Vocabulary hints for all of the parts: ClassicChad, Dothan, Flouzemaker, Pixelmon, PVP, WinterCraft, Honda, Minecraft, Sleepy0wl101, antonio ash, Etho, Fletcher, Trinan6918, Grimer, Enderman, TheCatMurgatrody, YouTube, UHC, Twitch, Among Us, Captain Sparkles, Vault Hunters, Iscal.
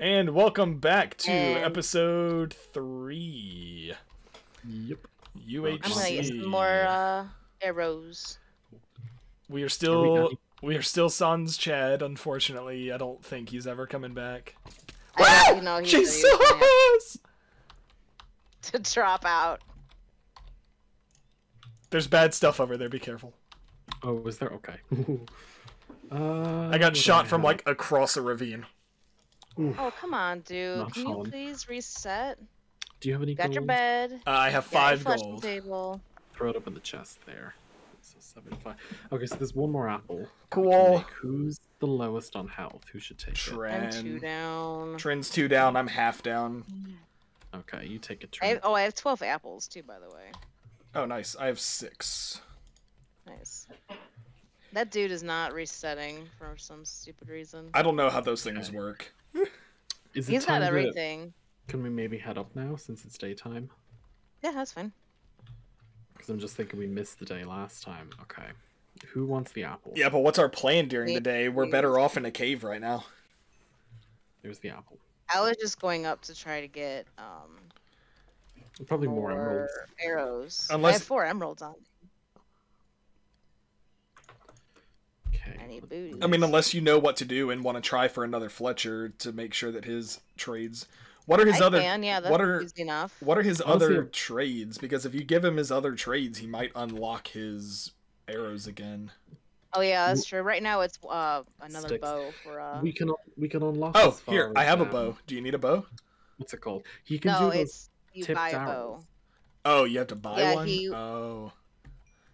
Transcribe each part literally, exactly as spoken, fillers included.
And welcome back to and episode three. Yep. U H C. I'm gonna get some more uh, arrows. We are still are we, we are still sans Chad. Unfortunately, I don't think he's ever coming back. I you know he's Jesus! To drop out. There's bad stuff over there. Be careful. Oh, is there? Okay. uh, I got shot I from like across a ravine. Oof. Oh, come on, dude. Not Can falling. you please reset? Do you have any you got gold? your bed. Uh, I have five yeah, gold. Table. Throw it up in the chest there. So seven, five. Okay, so there's one more apple. Cool. Who's the lowest on health? Who should take Tren. it? I'm two down. Tren's two down. I'm half down. Okay, you take it, Tren. I have, oh, I have twelve apples, too, by the way. Oh, nice. I have six. Nice. That dude is not resetting for some stupid reason. I don't know how those things okay. work. Is it He's got everything. To... Can we maybe head up now since it's daytime? Yeah, that's fine. Because I'm just thinking we missed the day last time. Okay. Who wants the apple? Yeah, but what's our plan during we... the day? We're better off in a cave right now. There's the apple. I was just going up to try to get um. Probably more, more emeralds. Arrows. Unless... I have four emeralds on me. I mean, unless you know what to do and want to try for another Fletcher to make sure that his trades. What are his I other? Can, yeah, that's what are easy enough. What are his Honestly, other trades? Because if you give him his other trades, he might unlock his arrows again. Oh yeah, that's true. Right now it's uh, another sticks. bow for. Uh... We can we can unlock. Oh here, I have now. a bow. Do you need a bow? What's it called? He can no, do those you tipped buy a bow. Oh, you have to buy yeah, one. He... Oh,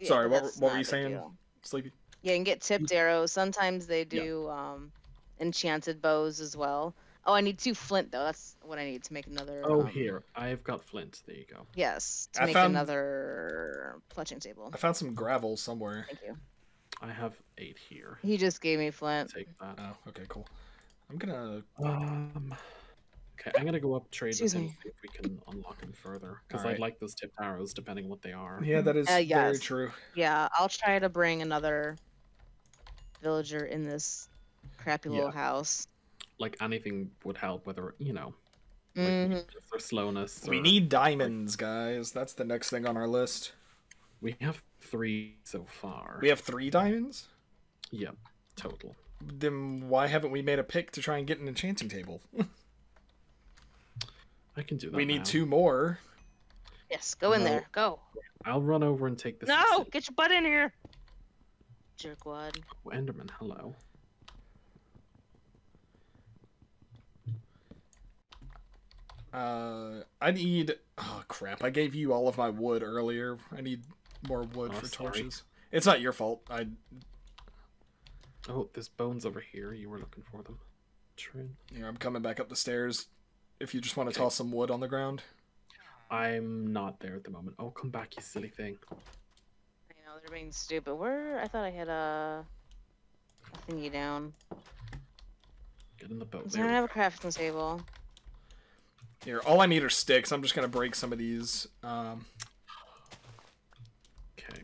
yeah, sorry. What what were you saying, deal. Sleepy? Yeah, you can get tipped arrows. Sometimes they do yep. um, enchanted bows as well. Oh, I need two flint, though. That's what I need to make another... Oh, um... here. I've got flint. There you go. Yes, to I make found... another fletching table. I found some gravel somewhere. Thank you. I have eight here. He just gave me flint. Take that. Oh, okay, cool. I'm gonna... Um... Okay, I'm gonna go up, trade with him, see if we can unlock him further. Because right. I'd like those tipped arrows, depending on what they are. Yeah, that is uh, yes. very true. Yeah, I'll try to bring another... villager in this crappy little yeah. house. Like anything would help, whether you know, like mm-hmm. or slowness. We or, need diamonds, like, guys. That's the next thing on our list. We have three so far. We have three diamonds. Yep, total. Then why haven't we made a pick to try and get an enchanting table? I can do that. We now. need two more. Yes, go no. in there. Go. I'll run over and take this. No, get your butt in here. Jerkwad. Oh, Enderman, hello. Uh, I need. Oh crap! I gave you all of my wood earlier. I need more wood oh, for sorry. torches. It's not your fault. I. Oh, there's bones over here. You were looking for them. Trin. Yeah, I'm coming back up the stairs. If you just want to okay. toss some wood on the ground. I'm not there at the moment. Oh, come back, you silly thing. They're being stupid. Where? I thought I had a thingy down. Get in the boat. I don't have a crafting table. Here, all I need are sticks. I'm just gonna break some of these. Um... Okay.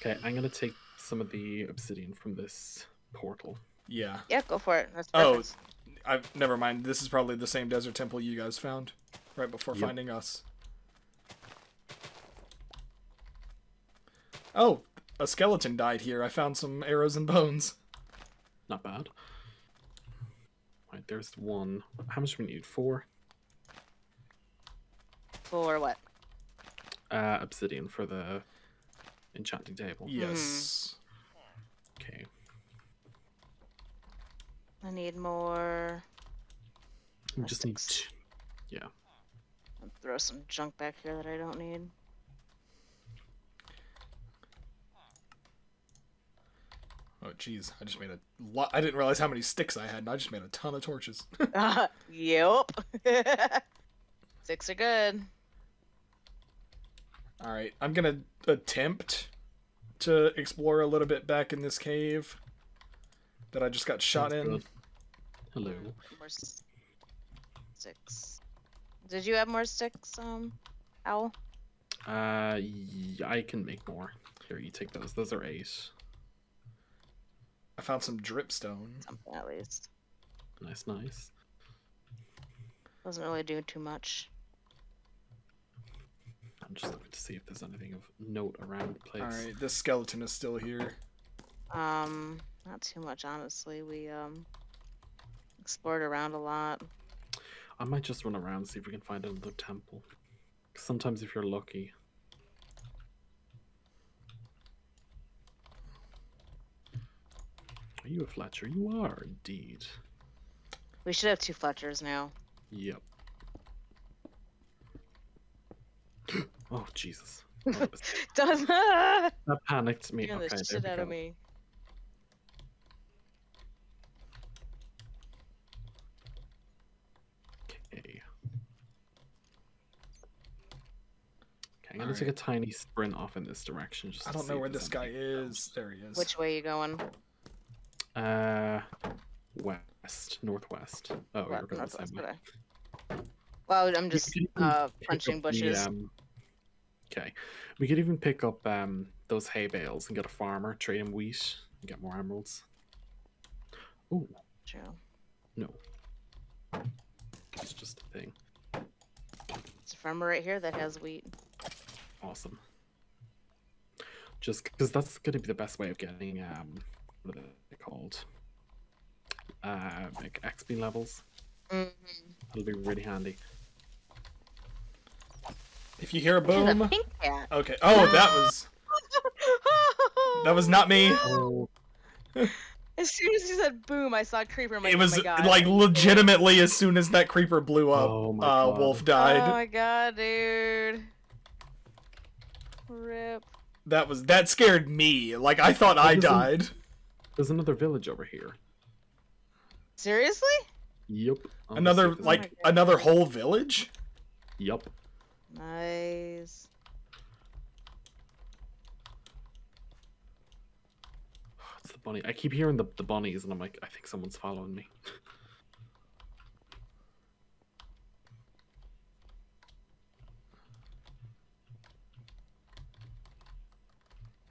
Okay, I'm gonna take some of the obsidian from this portal. Yeah. Yeah, go for it. That's perfect. Oh, I've never mind. This is probably the same desert temple you guys found right before yep. finding us. Oh, a skeleton died here. I found some arrows and bones. Not bad. Right, there's one. How much do we need? Four? Four what? Uh, obsidian for the enchanting table. Yes. Mm. Okay. I need more... We just need... Yeah. I'll throw some junk back here that I don't need. Oh, jeez. I just made a lot. I didn't realize how many sticks I had, and I just made a ton of torches. uh, yep. Sticks are good. All right. I'm going to attempt to explore a little bit back in this cave that I just got shot That's in. Good. Hello. More sticks. Did you have more sticks, um, Owl? Uh, yeah, I can make more. Here, you take those. Those are eight. I found some dripstone. Something at least. Nice, nice. Doesn't really do too much. I'm just looking to see if there's anything of note around the place. Alright, this skeleton is still here. Um, not too much, honestly. We, um, explored around a lot. I might just run around and see if we can find another temple. Because sometimes if you're lucky... Are you a Fletcher? You are, indeed. We should have two Fletchers now. Yep. Oh, Jesus. Doesn't... That panicked me. Okay, the shit out of me. Okay. Okay, I'm going to take a tiny sprint off in this direction. Just I don't know where this guy is. There he is. Which way are you going? Uh, west, northwest. Oh, we're going the same way. Well, I'm just uh punching bushes. The, um, okay, we could even pick up um those hay bales and get a farmer, trade him wheat, and get more emeralds. Oh, true. No, it's just a thing. It's a farmer right here that has wheat. Awesome. Just because that's going to be the best way of getting um. What are they called? Uh, like X P levels. Mm-hmm. That'll be really handy. If you hear a boom. A pink cat. Okay. Oh, that was. That was not me. Oh. As soon as you said boom, I saw a creeper. I'm like, it was oh my God. Like legitimately as soon as that creeper blew up, oh my uh, God. Wolf died. Oh my God, dude. Rip. That was that scared me. Like I thought I died. There's another village over here. Seriously? Yep. I'm another like oh another whole village? Yep. Nice. It's the bunny. I keep hearing the the bunnies and I'm like, I think someone's following me.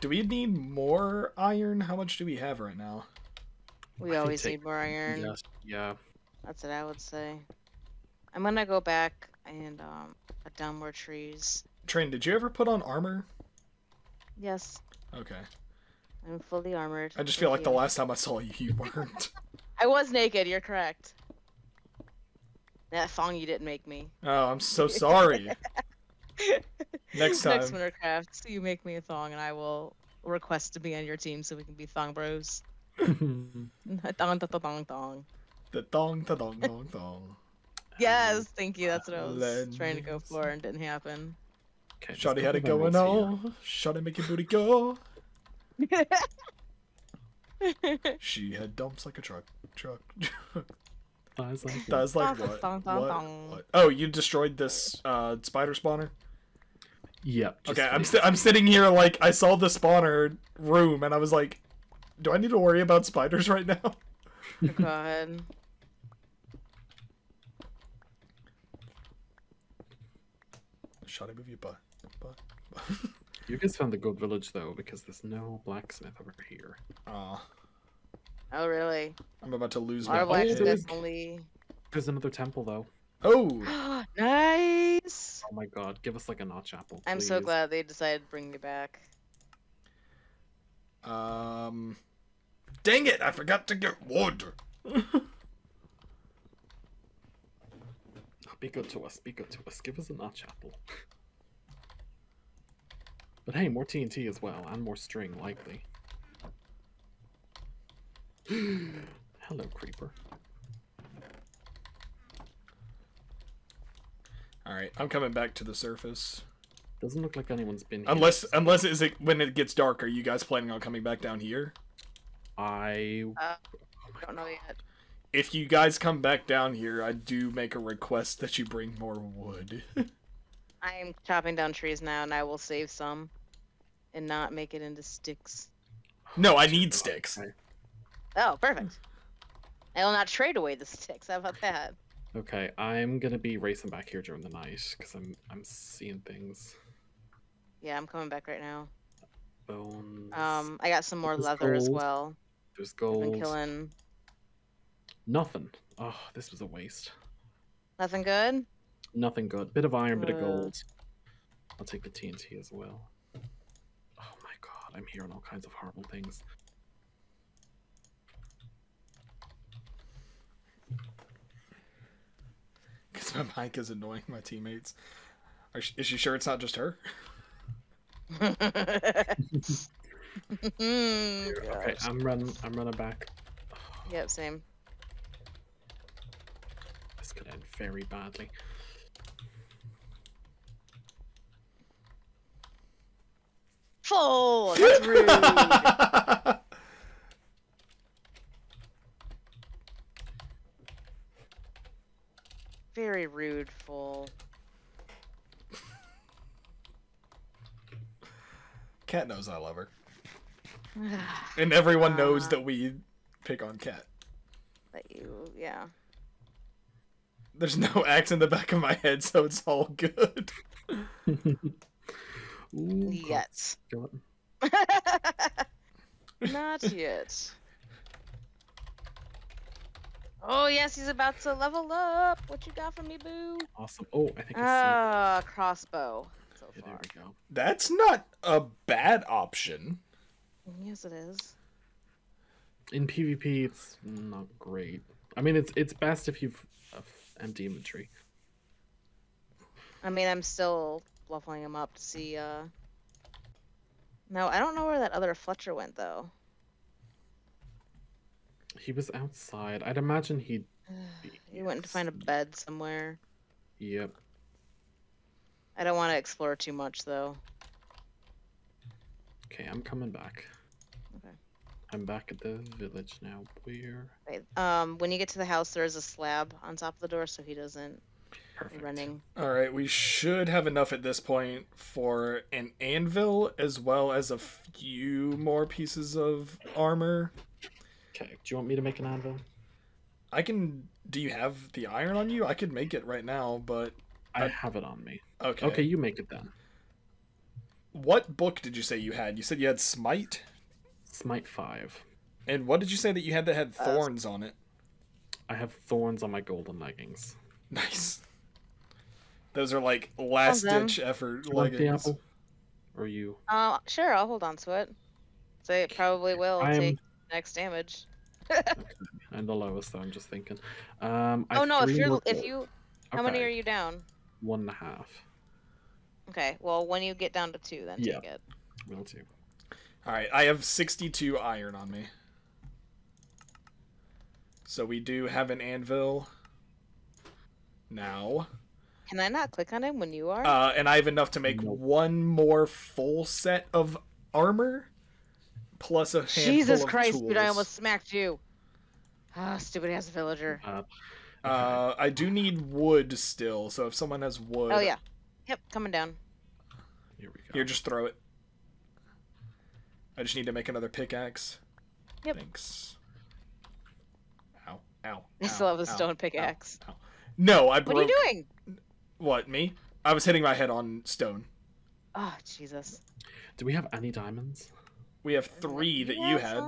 Do we need more iron? How much do we have right now? We I always need more iron. Yes. Yeah. That's what I would say. I'm gonna go back and um, cut down more trees. Trin, did you ever put on armor? Yes. Okay. I'm fully armored. I just feel like the last time I saw you, you weren't. I was naked. You're correct. That thong you didn't make me. Oh, I'm so sorry. Next time. Next WinterCraft, you make me a thong, and I will request to be on your team so we can be thong bros. Thong, thong, thong, thong. The thong, the thong, thong, thong. Yes, thank you. That's what I was trying to go for, and didn't happen. Okay, Shawty had it going on. Shawty make your booty go. She had dumps like a truck, truck, truck. That's like, that's like what? Thong, thong, what? Thong. What? Oh, you destroyed this uh, spider spawner? Yep. Okay, I'm si I'm sitting here like I saw the spawner room and I was like, do I need to worry about spiders right now? Oh, God. Shawty, move your butt. Butt. Butt. You guys found the good village though because there's no blacksmith over here. Aw. Oh really? I'm about to lose my. Definitely... There's another temple though. Oh. Nice. Oh my God! Give us like a notch apple. I'm please. So glad they decided to bring you back. Um. Dang it! I forgot to get water. Be good to us. Be good to us. Give us a notch apple. But hey, more T N T as well, and more string likely. Hello, creeper. Alright, I'm coming back to the surface. Doesn't look like anyone's been here. Unless, unless is it when it gets dark, are you guys planning on coming back down here? I uh, oh don't know yet. If you guys come back down here, I do make a request that you bring more wood. I am chopping down trees now, and I will save some. And not make it into sticks. No, I need sticks. Okay. Oh, perfect. I will not trade away the sticks. How about that? Okay, I'm gonna be racing back here during the night because I'm I'm seeing things. Yeah, I'm coming back right now. Bones. Um, I got some more leather as well. There's gold. I've been killing. Nothing. Oh, this was a waste. Nothing good? Nothing good. Bit of iron, uh... bit of gold. I'll take the T N T as well. Oh my god, I'm hearing all kinds of horrible things. Because my mic is annoying my teammates. Are she, is she sure it's not just her? Okay, I'm running. I'm running back. Yep, same. This could end very badly. Oh, that's rude. Very rude, fool. Cat knows I love her. And everyone uh, knows that we pick on Cat. That you, yeah. There's no axe in the back of my head, so it's all good. Ooh, yes. Not yet. Oh yes, he's about to level up. What you got for me, boo? Awesome. Oh, I think I see. Ah, crossbow. So yeah, far. There we go. That's not a bad option. Yes, it is. In PvP, it's not great. I mean, it's it's best if you've uh, empty inventory. I mean, I'm still leveling him up to see. Uh... No, I don't know where that other Fletcher went though. He was outside. I'd imagine he'd... He went to find a bed somewhere. Yep. I don't want to explore too much, though. Okay, I'm coming back. Okay. I'm back at the village now. Where? Wait, um, when you get to the house, there is a slab on top of the door, so he doesn't... Perfect. Be running. Alright, we should have enough at this point for an anvil, as well as a few more pieces of armor. Okay. Do you want me to make an anvil? I can. Do you have the iron on you? I could make it right now, but I, I have it on me. Okay. Okay, you make it then. What book did you say you had? You said you had Smite? Smite five. And what did you say that you had that had thorns uh, on it? I have thorns on my golden leggings. Nice. Those are like last ditch effort leggings. Like or you? Uh, sure, I'll hold on to it. So it probably will I'm... take next damage. Okay. I'm the lowest, though. I'm just thinking. Um, I oh no! If you're, if you, how okay. many are you down? One and a half. Okay. Well, when you get down to two, then yeah. take it. Will do. All right. I have sixty-two iron on me. So we do have an anvil. Now. Can I not click on him when you are? Uh, and I have enough to make nope. one more full set of armor. Plus a handful Jesus of Christ, tools. Dude, I almost smacked you. Ah, oh, stupid ass villager. Uh, uh, I do need wood still, so if someone has wood... Oh, yeah. Yep, coming down. Here we go. Here, just throw it. I just need to make another pickaxe. Yep. Thanks. Ow, ow, I still have a stone pickaxe. Ow, ow. No, I broke... What are you doing? What, me? I was hitting my head on stone. Oh, Jesus. Do we have any diamonds? We have three that you had.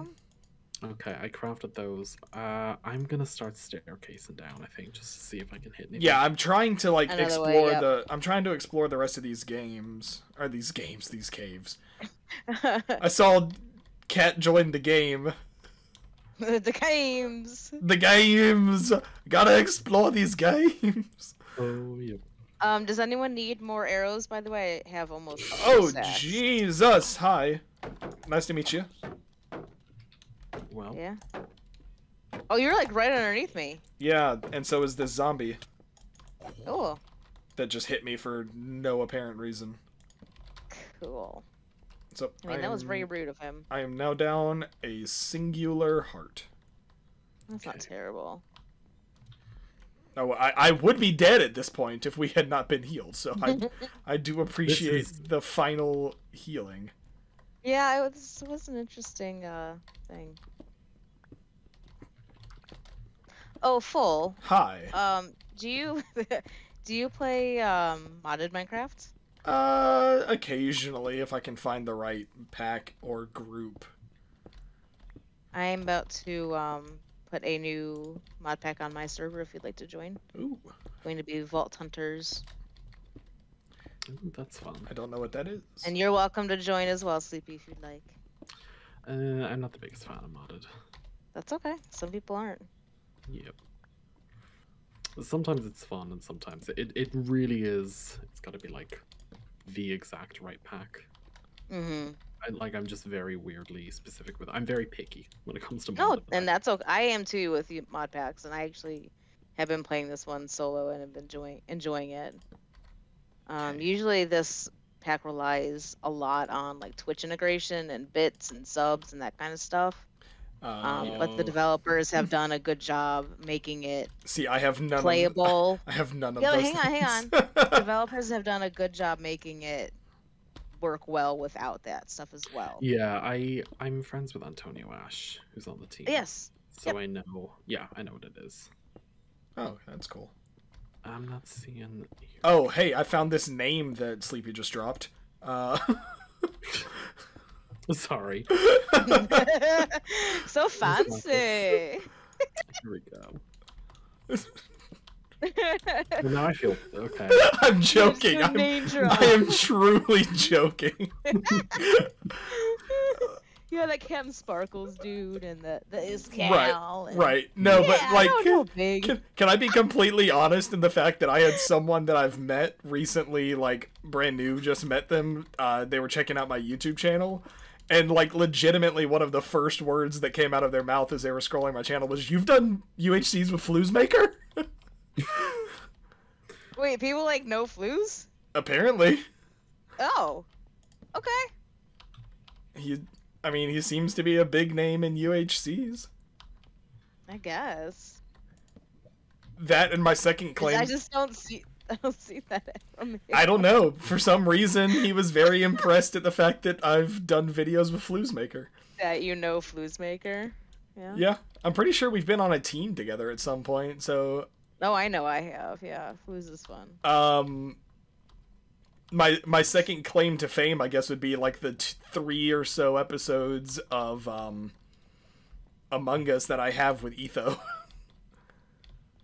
Okay, I crafted those. Uh, I'm gonna start staircasing down. I think just to see if I can hit anything. Yeah, I'm trying to like Another explore way, yep. the. I'm trying to explore the rest of these games or these games, these caves. I saw Cat join the game. The games. The games. Gotta explore these games. Oh yeah. Um. Does anyone need more arrows? By the way, I have almost. Oh Jesus! Hi. Nice to meet you. Well. Yeah. Oh, you're like right underneath me. Yeah, and so is this zombie. Cool. That just hit me for no apparent reason. Cool. So I mean, I that am, was very rude of him. I am now down a singular heart. That's okay. Not terrible. No, I, I would be dead at this point if we had not been healed, so I, I do appreciate is... the final healing. Yeah, it was, it was an interesting uh, thing. Oh, full. Hi. Um, do you do you play um, modded Minecraft? Uh, occasionally, if I can find the right pack or group. I'm about to um, put a new mod pack on my server if you'd like to join. Ooh. It's going to be Vault Hunters. Ooh, that's fun. I don't know what that is. And you're welcome to join as well, Sleepy, if you'd like. Uh, I'm not the biggest fan of modded. That's okay. Some people aren't. Yep. Sometimes it's fun, and sometimes it, it really is. It's got to be like the exact right pack. Mm-hmm. I, like I'm just very weirdly specific with. I'm very picky when it comes to. No, mod and that's okay. I am too with mod packs, and I actually have been playing this one solo and have been enjoying enjoying it. Um, okay. Usually this pack relies a lot on like Twitch integration and bits and subs and that kind of stuff. Uh, um, but the developers have done a good job making it. See, I have none playable. Of, I have none of Yo, those. Hang on, things. hang on. The developers have done a good job making it work well without that stuff as well. Yeah, I I'm friends with Antonio Ash, who's on the team. Yes. So yep. I know. Yeah, I know what it is. Oh, that's cool. I'm not seeing. Oh, hey, I found this name that Sleepy just dropped. Uh... Sorry. So fancy. Here we go. Well, now I feel okay. I'm joking. I'm, I am truly joking. Yeah, like Captain Sparkles, dude, and the the Iscal. Right, and... right. No, yeah, but like, I don't know, can, can I be completely honest in the fact that I had someone that I've met recently, like brand new, just met them. Uh, they were checking out my YouTube channel, and like, legitimately, one of the first words that came out of their mouth as they were scrolling my channel was, "You've done U H Cs with Flouzemaker?" Wait, people like know Flues? Apparently. Oh. Okay. He. I mean, he seems to be a big name in U H Cs. I guess. That and my second claim. I just don't see. I don't see that from here. I don't know. For some reason, he was very impressed at the fact that I've done videos with Flouzemaker. That you know Flouzemaker. Yeah. Yeah, I'm pretty sure we've been on a team together at some point. So. Oh, I know I have. Yeah, Fluz is fun. Um. My my second claim to fame, I guess, would be like the t three or so episodes of um, Among Us that I have with Etho.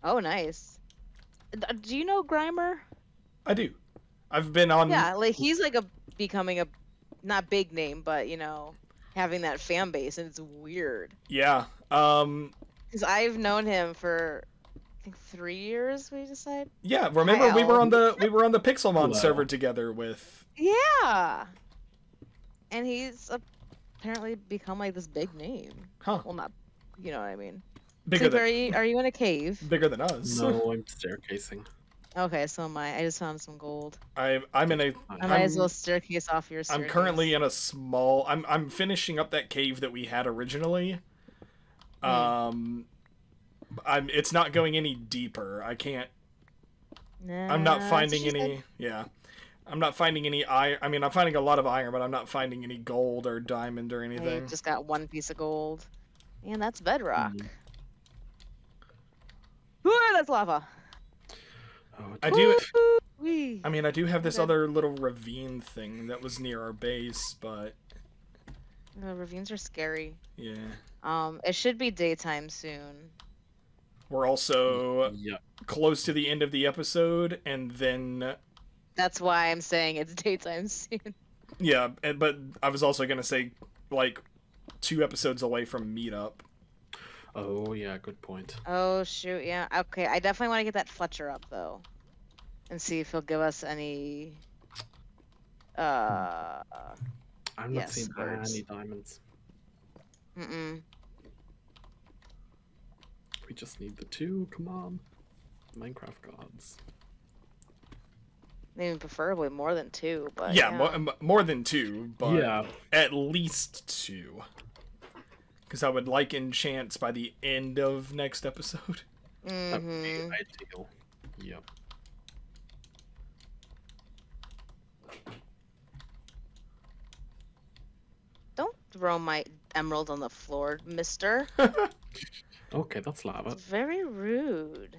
Oh, nice. Do you know Grimer? I do. I've been on. Yeah, like he's like a becoming a not big name, but you know, having that fan base, and it's weird. Yeah. Um. Because I've known him for. Three years, we decide. Yeah, remember Kyle. we were on the we were on the Pixelmon server together with. Yeah, and he's apparently become like this big name. Huh? Well, not, you know what I mean. Bigger Sleep, than. Are you, are you in a cave? Bigger than us. No, I'm staircasing. Okay, so am I. I just found some gold. I'm I'm in a. I might I'm, as well staircase off your. Staircase. I'm currently in a small. I'm I'm finishing up that cave that we had originally. Mm. Um. I'm. It's not going any deeper. I can't. Nah, I'm not finding any. Said. Yeah, I'm not finding any iron. I mean, I'm finding a lot of iron, but I'm not finding any gold or diamond or anything. I just got one piece of gold, and that's bedrock. Mm-hmm. Ooh, that's lava. Oh, I do. Ooh-wee. I mean, I do have this other little ravine thing that was near our base, but. The ravines are scary. Yeah. Um, it should be daytime soon. We're also yep. close to the end of the episode, and then... That's why I'm saying it's daytime soon. Yeah, and, but I was also going to say, like, two episodes away from meetup. Oh, yeah, good point. Oh, shoot, yeah. Okay, I definitely want to get that Fletcher up, though, and see if he'll give us any... Uh, I'm not yes, seeing any diamonds. Mm-mm. We just need the two. Come on, Minecraft gods. I mean, preferably more than two, but yeah, yeah. More, more than two, but yeah, at least two. Because I would like enchants by the end of next episode. Mm-hmm. That would be ideal. Yep. Don't throw my emerald on the floor, mister. Okay, that's lava. It's very rude.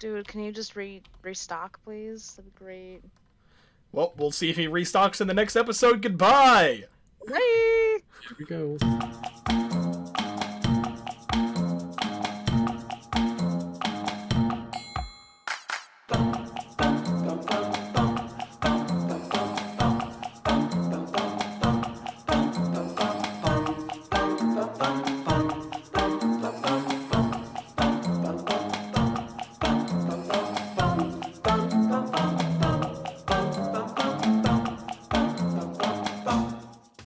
Dude, can you just re restock, please? That'd be great. Well, we'll see if he restocks in the next episode. Goodbye! Bye! Here we go.